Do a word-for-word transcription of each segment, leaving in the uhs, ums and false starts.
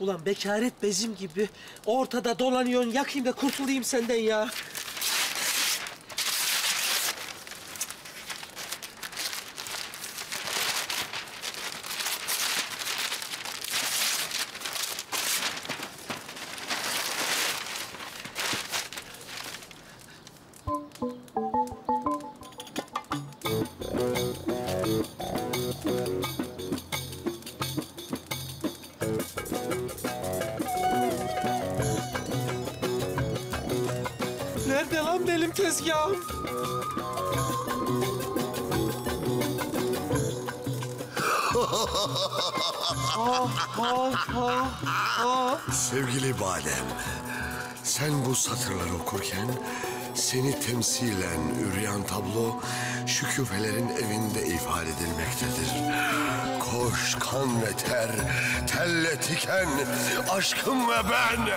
Ulan bekaret bezim gibi ortada dolanıyorsun, yakayım da kurtulayım senden ya. Nerede lan benim tezgahım? ah, ah, ah, ah. Sevgili Badem, sen bu satırları okurken seni temsilen üryan tablo Şükufelerin evinde ifade edilmektedir. Koş, kan ve ter, telle tiken, aşkım ve ben.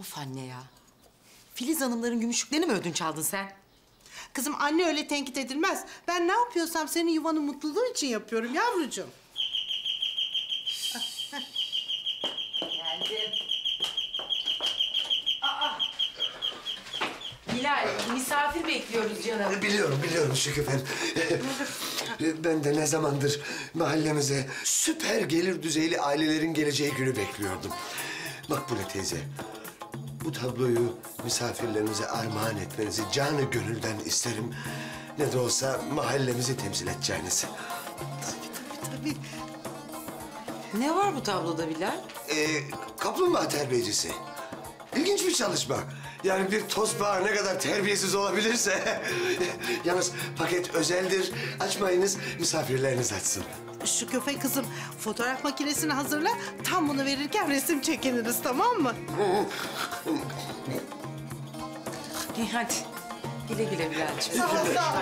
Of anne ya. Filiz Hanımların gümüşlüklerini mi ödünç aldın sen? Kızım anne öyle tenkit edilmez. Ben ne yapıyorsam senin yuvanın mutluluğu için yapıyorum yavrucuğum. Geldim. Aa! Bilal, misafir bekliyoruz canım. Biliyorum, biliyorum Şükrü'm. Ben de ne zamandır mahallemize süper gelir düzeyli ailelerin geleceği günü bekliyordum. Makbule teyze, bu tabloyu misafirlerimize armağan etmenizi canı gönülden isterim. Ne de olsa mahallemizi temsil edeceğiniz. Tabii, tabii, tabii. Ne var bu tabloda Bilal? Ee, kaplumbağa terbiyecisi. İlginç bir çalışma. Yani bir tozbağa ne kadar terbiyesiz olabilirse. Yalnız paket özeldir. Açmayınız, misafirleriniz açsın. Şukufe kızım, fotoğraf makinesini hazırla. Tam bunu verirken resim çekiniriz, tamam mı? İyi, hadi. Güle güle Bilal'cığım. Sağ ol, sağ ol.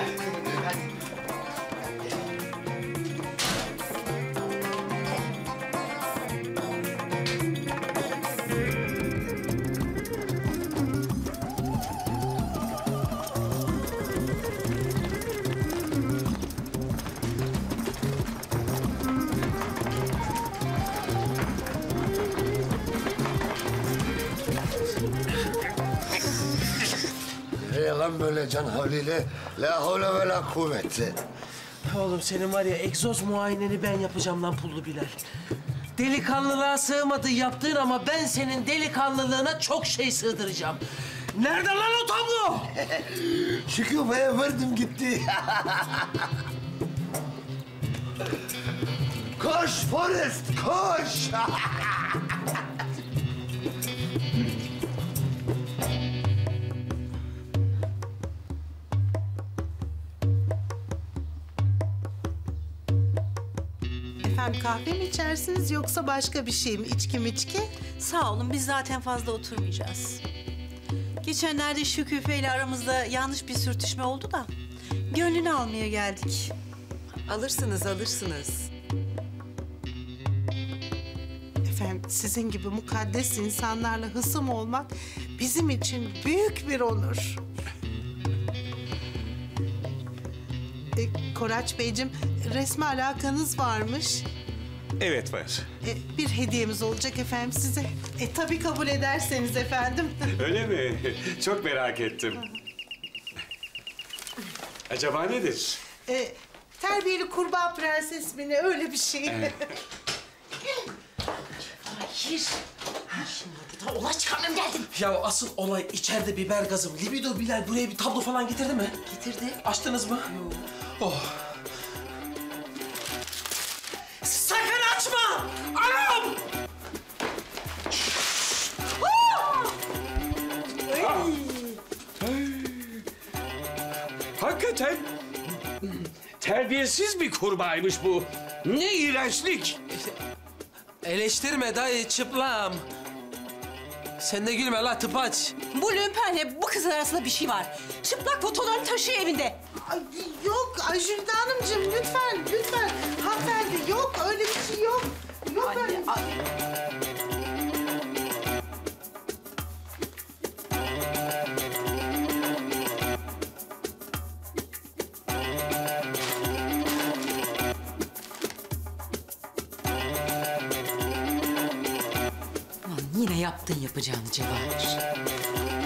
Lan böyle can havliyle la havle ve la kuvveti. Oğlum senin var ya egzoz muayeneni ben yapacağım lan Pullu Bilal. Delikanlılığa sığmadı yaptığın ama ben senin delikanlılığına çok şey sığdıracağım. Nerede lan o tablo? Şükufe'ye verdim gitti. Koş Forrest koş. Efendim kahve mi içersiniz yoksa başka bir şey mi? İçki mi içki? Sağ olun, biz zaten fazla oturmayacağız. Geçenlerde Şükufe ile aramızda yanlış bir sürtüşme oldu da gönlünü almaya geldik. Alırsınız, alırsınız. Efendim sizin gibi mukaddes insanlarla hısım olmak bizim için büyük bir onur. E, Koraç Beyciğim, resme alakanız varmış. Evet, var. E, bir hediyemiz olacak efendim size. E, tabii kabul ederseniz efendim. Öyle mi? Çok merak ettim. Acaba nedir? E, terbiyeli kurbağa prenses mi ne, öyle bir şey. Evet. Hayır. Şimdi de olay çıkarmam geldim. Ya asıl olay içeride biber gazım. Libido Bilal buraya bir tablo falan getirdi mi? Getirdi. Açtınız mı? Yok. Oh. Sakın açma! Anam! Hakikaten terbiyesiz bir kurbağaymış bu. Ne iğrençlik! Eleştirme dayı çıplam. Sen de gülme la tıpaç. Bu lümpenle bu kızın arasında bir şey var. Çıplak fotoğraflarını taşıyor evinde. Ay, yok Ajülde Hanımcığım lütfen lütfen. Hanımefendi yok öyle bir şey yok. Yok anne, öyle bir şey. Yine yaptın yapacağını Cevahir.